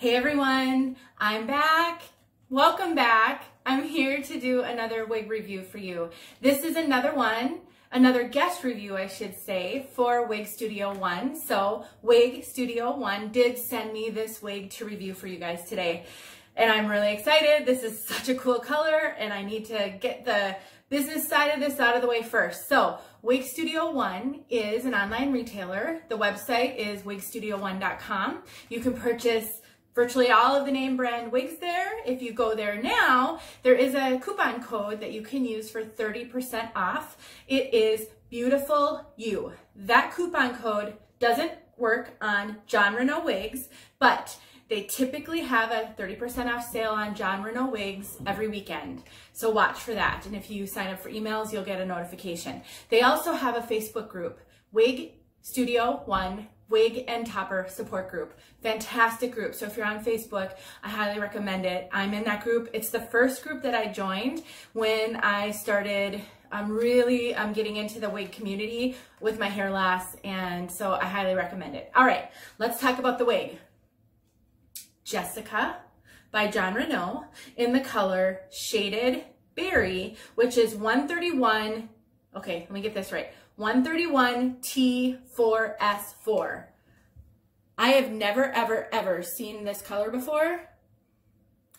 Hey everyone, I'm back. Welcome back. I'm here to do another wig review for you. This is another one, another guest review I should say, for Wig Studio One. So Wig Studio One did send me this wig to review for you guys today. And I'm really excited. This is such a cool color and I need to get the business side of this out of the way first. So Wig Studio One is an online retailer. The website is wigstudio1.com. You can purchase virtually all of the name brand wigs there. If you go there now, there is a coupon code that you can use for 30% off. It is Beautiful You. That coupon code doesn't work on Jon Renau wigs, but they typically have a 30% off sale on Jon Renau wigs every weekend. So watch for that. And if you sign up for emails, you'll get a notification. They also have a Facebook group, Wig Studio One Wig and Topper Support Group. Fantastic group. So if you're on Facebook, I highly recommend it. I'm in that group. It's the first group that I joined when I started I'm getting into the wig community with my hair loss, and so I highly recommend it. All right, let's talk about the wig. Jessica by Jon Renau in the color Shaded Berry, which is 131, okay, let me get this right, 131T4S4. I have never, ever, ever seen this color before.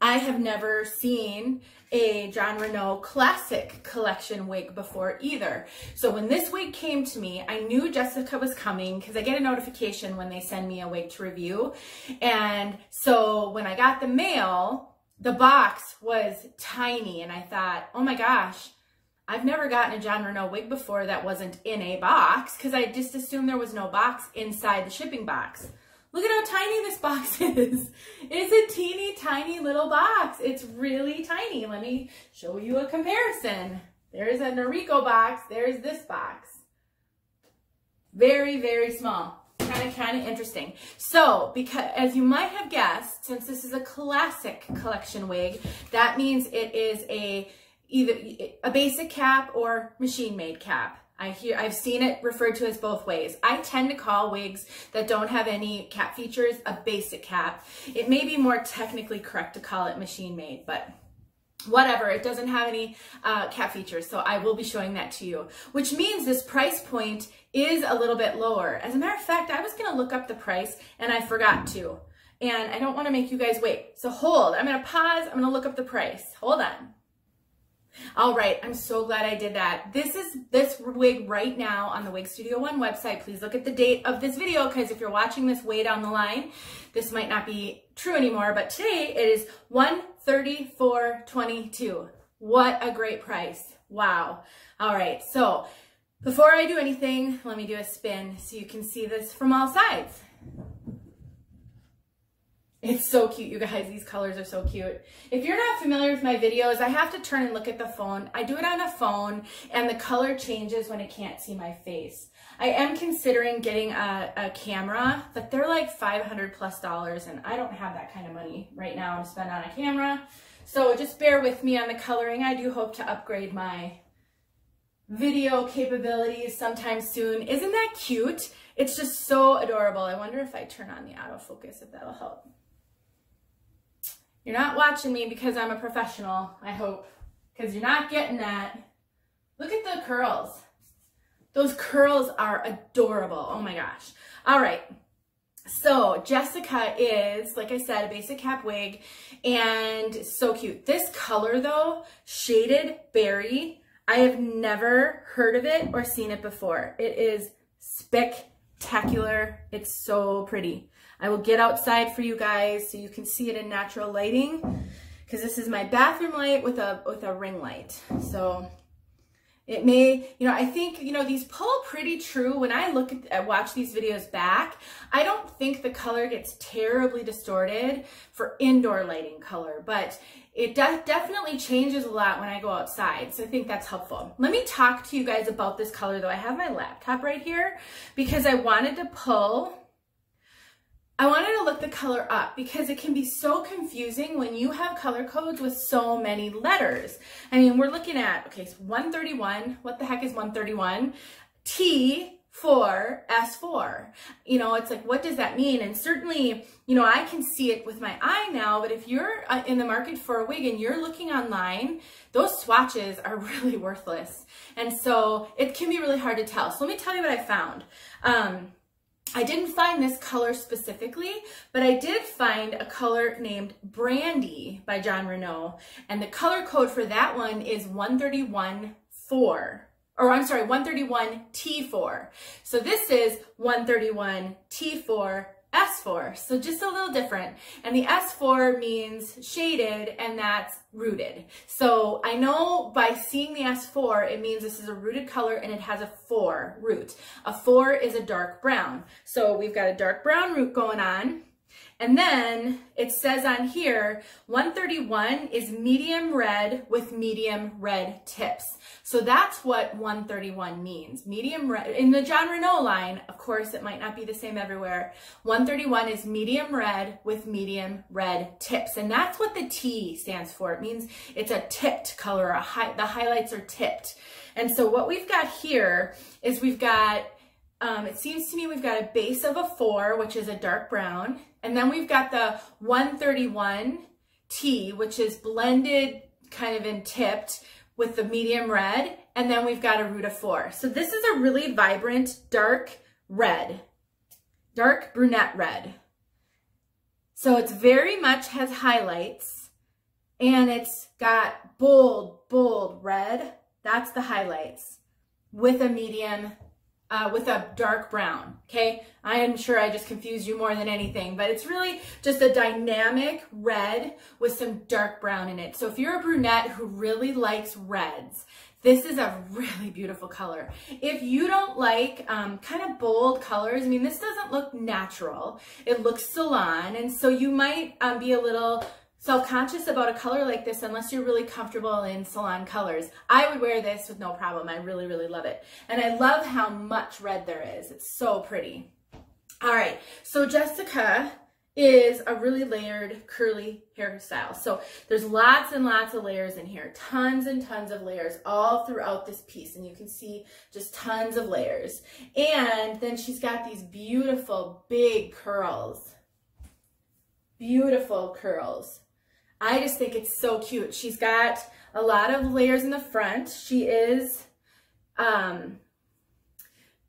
I have never seen a Jon Renau Classic Collection wig before either. So when this wig came to me, I knew Jessica was coming because I get a notification when they send me a wig to review. And so when I got the mail, the box was tiny and I thought, oh my gosh, I've never gotten a Jon Renau wig before that wasn't in a box, because I just assumed there was no box inside the shipping box. Look at how tiny this box is. It's a teeny tiny little box. It's really tiny. Let me show you a comparison. There's a Noriko box. There's this box. Very, very small. Kind of interesting. So, because as you might have guessed, since this is a classic collection wig, that means it is either a basic cap or machine-made cap. I've seen it referred to as both ways. I tend to call wigs that don't have any cap features a basic cap. It may be more technically correct to call it machine-made, but whatever, it doesn't have any cap features, so I will be showing that to you, which means this price point is a little bit lower. As a matter of fact, I was going to look up the price, and I forgot to, and I don't want to make you guys wait, so hold. I'm going to pause. I'm going to look up the price. Hold on. All right, I'm so glad I did that. This wig right now on the Wig Studio One website. Please look at the date of this video, because if you're watching this way down the line, this might not be true anymore, but today it is 134.22. What a great price. Wow. All right, so before I do anything, let me do a spin so you can see this from all sides. It's so cute, you guys. These colors are so cute. If you're not familiar with my videos, I have to turn and look at the phone. I do it on a phone, and the color changes when I can't see my face. I am considering getting a camera, but they're like $500+, and I don't have that kind of money right now to spend on a camera. So just bear with me on the coloring. I do hope to upgrade my video capabilities sometime soon. Isn't that cute? It's just so adorable. I wonder if I turn on the autofocus, if that'll help. You're not watching me because I'm a professional, I hope, because you're not getting that. Look at the curls. Those curls are adorable. Oh my gosh. All right. So Jessica is, like I said, a basic cap wig and so cute. This color though, Shaded Berry, I have never heard of it or seen it before. It is spectacular. It's so pretty. I will get outside for you guys so you can see it in natural lighting, because this is my bathroom light with a ring light. So it may, you know, I think, you know, these pull pretty true. When I look at, watch these videos back, I don't think the color gets terribly distorted for indoor lighting color, but it definitely changes a lot when I go outside. So I think that's helpful. Let me talk to you guys about this color though. I have my laptop right here because I wanted to look the color up because it can be so confusing when you have color codes with so many letters. I mean, we're looking at, okay, so 131, what the heck is 131? T for S4. You know, it's like, what does that mean? And certainly, you know, I can see it with my eye now, but if you're in the market for a wig and you're looking online, those swatches are really worthless. And so it can be really hard to tell. So let me tell you what I found. I didn't find this color specifically, but I did find a color named Brandy by Jon Renau. And the color code for that one is 131-4. Or I'm sorry, 131T4. So this is 131T4S4. So just a little different. And the S4 means shaded, and that's rooted. So I know by seeing the S4, it means this is a rooted color and it has a 4 root. A 4 is a dark brown. So we've got a dark brown root going on. And then it says on here, 131 is medium red with medium red tips. So that's what 131 means, medium red. In the Jon Renau line, of course, it might not be the same everywhere. 131 is medium red with medium red tips. And that's what the T stands for. It means it's a tipped color, the highlights are tipped. And so what we've got here is we've got, it seems to me we've got a base of a 4, which is a dark brown. And then we've got the 131T, which is blended kind of in tipped with the medium red. And then we've got a root of 4. So this is a really vibrant dark red, dark brunette red. So it's very much has highlights, and it's got bold, bold red. That's the highlights with a medium with a dark brown, okay? I am sure I just confused you more than anything, but it's really just a dynamic red with some dark brown in it. So if you're a brunette who really likes reds, this is a really beautiful color. If you don't like kind of bold colors, I mean, this doesn't look natural. It looks salon, and so you might be a little self-conscious about a color like this unless you're really comfortable in salon colors. I would wear this with no problem. I really, really love it. And I love how much red there is. It's so pretty. All right, so Jessica is a really layered curly hairstyle. So there's lots and lots of layers in here, tons and tons of layers all throughout this piece. And you can see just tons of layers. And then she's got these beautiful big curls, beautiful curls. I just think it's so cute. She's got a lot of layers in the front. She is,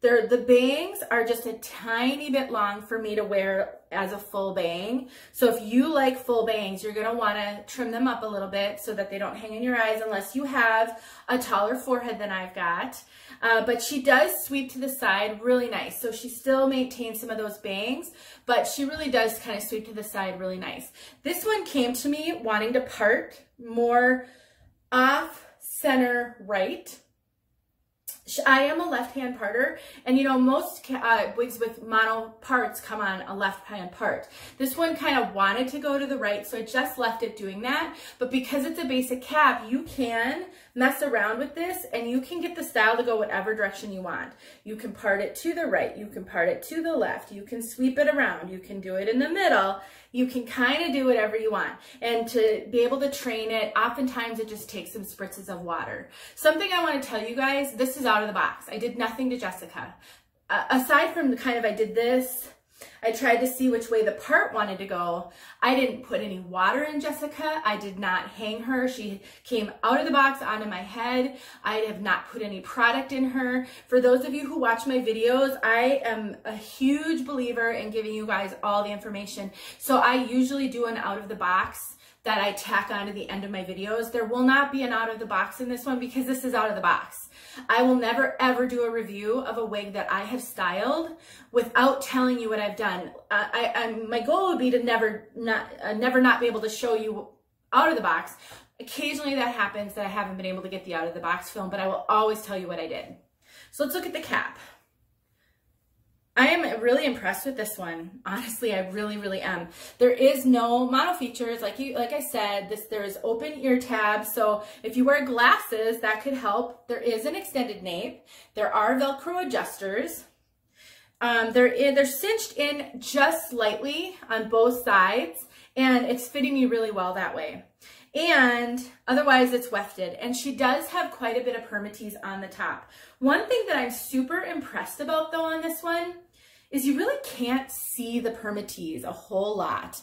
the bangs are just a tiny bit long for me to wear as a full bang. So if you like full bangs, you're gonna wanna trim them up a little bit so that they don't hang in your eyes unless you have a taller forehead than I've got. But she does sweep to the side really nice. So she still maintains some of those bangs, but she really does kind of sweep to the side really nice. This one came to me wanting to part more off center right. I am a left-hand parter, and you know, most wigs with mono parts come on a left-hand part. This one kind of wanted to go to the right, so I just left it doing that. But because it's a basic cap, you can mess around with this, and you can get the style to go whatever direction you want. You can part it to the right, you can part it to the left, you can sweep it around, you can do it in the middle. You can kind of do whatever you want. And to be able to train it, oftentimes it just takes some spritzes of water. Something I want to tell you guys, this is out of the box. I did nothing to Jessica. Aside from the kind of, I did this, I tried to see which way the part wanted to go. I didn't put any water in Jessica. I did not hang her. She came out of the box onto my head. I have not put any product in her. For those of you who watch my videos, I am a huge believer in giving you guys all the information. So I usually do an out of the box that I tack onto the end of my videos. There will not be an out of the box in this one because this is out of the box. I will never ever do a review of a wig that I have styled without telling you what I've done. My goal would be to never not be able to show you out of the box. Occasionally that happens that I haven't been able to get the out of the box film, but I will always tell you what I did. So let's look at the cap. I am really impressed with this one. Honestly, I really, really am. There is no mono features. Like I said, there is open ear tabs. So if you wear glasses, that could help. There is an extended nape. There are Velcro adjusters. They're cinched in just slightly on both sides, and it's fitting me really well that way. and otherwise it's wefted. And she does have quite a bit of permatease on the top. One thing that I'm super impressed about though on this one is you really can't see the permatease a whole lot.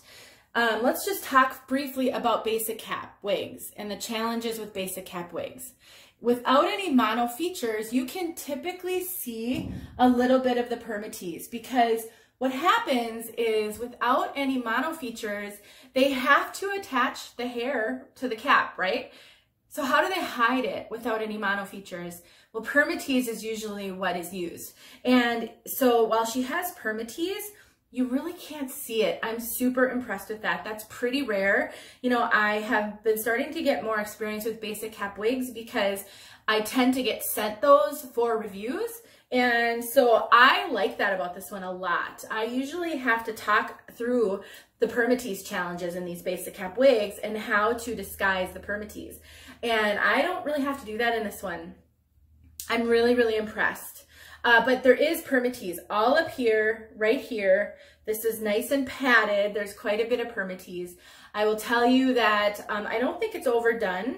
Let's just talk briefly about basic cap wigs and the challenges with basic cap wigs. Without any mono features, you can typically see a little bit of the permatease, because what happens is without any mono features, they have to attach the hair to the cap, right? So how do they hide it without any mono features? Well, permatease is usually what is used. And so while she has permatease, you really can't see it. I'm super impressed with that. That's pretty rare. You know, I have been starting to get more experience with basic cap wigs because I tend to get sent those for reviews. And so I like that about this one a lot. I usually have to talk through the permatease challenges in these basic cap wigs and how to disguise the permatease. And I don't really have to do that in this one. I'm really, really impressed. But there is permatease all up here, right here. This is nice and padded. There's quite a bit of permatease. I will tell you that I don't think it's overdone.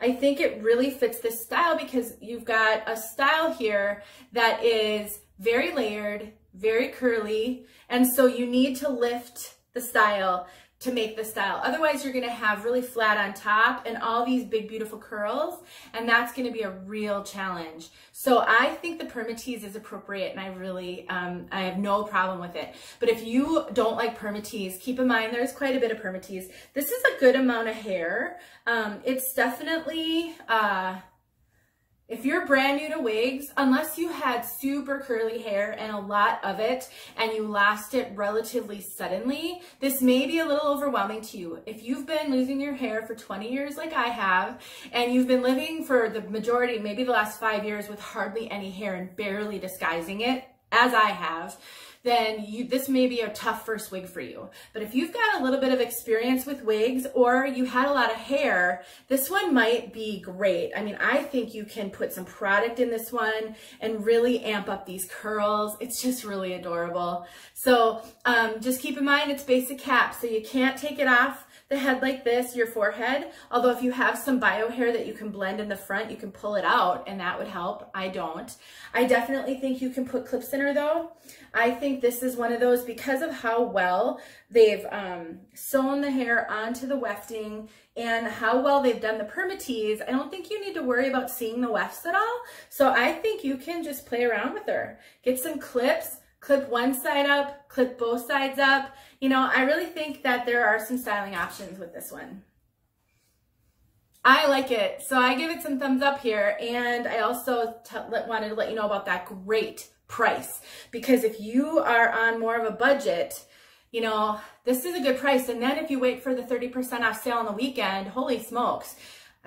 I think it really fits this style because you've got a style here that is very layered, very curly, and so you need to lift the style to make the style. Otherwise, you're gonna have really flat on top and all these big, beautiful curls, and that's gonna be a real challenge. So I think the permatease is appropriate, and I really, I have no problem with it. But if you don't like permatease, keep in mind there's quite a bit of permatease. This is a good amount of hair. It's definitely, if you're brand new to wigs, unless you had super curly hair and a lot of it and you lost it relatively suddenly, this may be a little overwhelming to you. If you've been losing your hair for 20 years like I have, and you've been living for the majority, maybe the last 5 years with hardly any hair and barely disguising it, as I have, then this may be a tough first wig for you. But if you've got a little bit of experience with wigs or you had a lot of hair, this one might be great. I mean, I think you can put some product in this one and really amp up these curls. It's just really adorable. So just keep in mind it's basic cap, so you can't take it off the head like this, your forehead. Although if you have some bio hair that you can blend in the front, you can pull it out and that would help. I don't. I definitely think you can put clips in her though. I think this is one of those, because of how well they've sewn the hair onto the wefting and how well they've done the permatease, I don't think you need to worry about seeing the wefts at all. So I think you can just play around with her. Get some clips. Clip one side up, clip both sides up. You know, I really think that there are some styling options with this one. I like it, so I give it some thumbs up here, and I also wanted to let you know about that great price, because if you are on more of a budget, you know, this is a good price, and then if you wait for the 30% off sale on the weekend, holy smokes,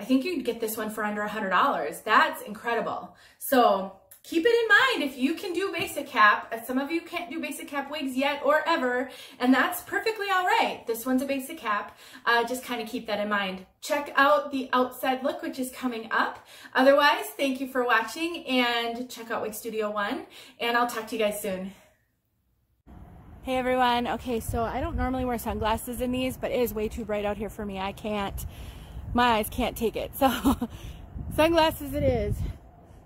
I think you'd get this one for under $100. That's incredible. So keep it in mind if you can do basic cap. Some of you can't do basic cap wigs yet or ever, and that's perfectly all right. This one's a basic cap. Just kind of keep that in mind. Check out the outside look, which is coming up. Otherwise, thank you for watching, and check out Wig Studio One, and I'll talk to you guys soon. Hey everyone. Okay, so I don't normally wear sunglasses in these, but it is way too bright out here for me. I can't. My eyes can't take it. So sunglasses it is.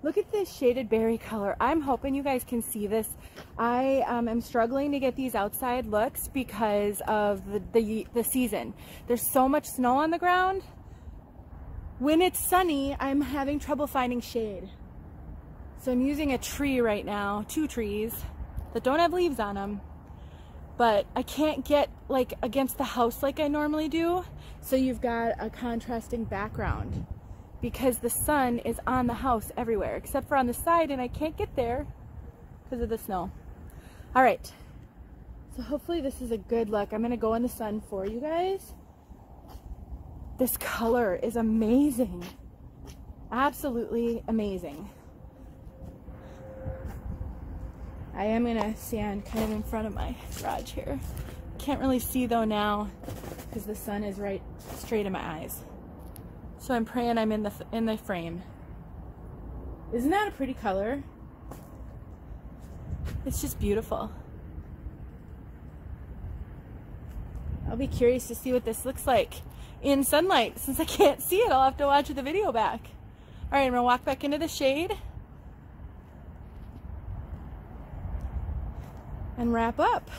Look at this Shaded Berry color. I'm hoping you guys can see this. I am struggling to get these outside looks because of the season. There's so much snow on the ground. When it's sunny, I'm having trouble finding shade. So I'm using a tree right now, 2 trees that don't have leaves on them, but I can't get like against the house like I normally do. So you've got a contrasting background, because the sun is on the house everywhere except for on the side, and I can't get there because of the snow. All right, so hopefully this is a good look. I'm gonna go in the sun for you guys. This color is amazing, absolutely amazing. I am gonna stand kind of in front of my garage here. Can't really see though now because the sun is right straight in my eyes. So I'm praying I'm in the frame. Isn't that a pretty color? It's just beautiful. I'll be curious to see what this looks like. in sunlight. Since I can't see it, I'll have to watch the video back. All right, I'm gonna walk back into the shade and wrap up.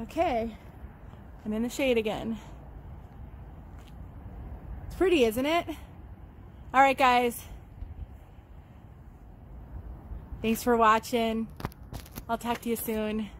Okay, I'm in the shade again. It's pretty, isn't it? All right, guys. Thanks for watching. I'll talk to you soon.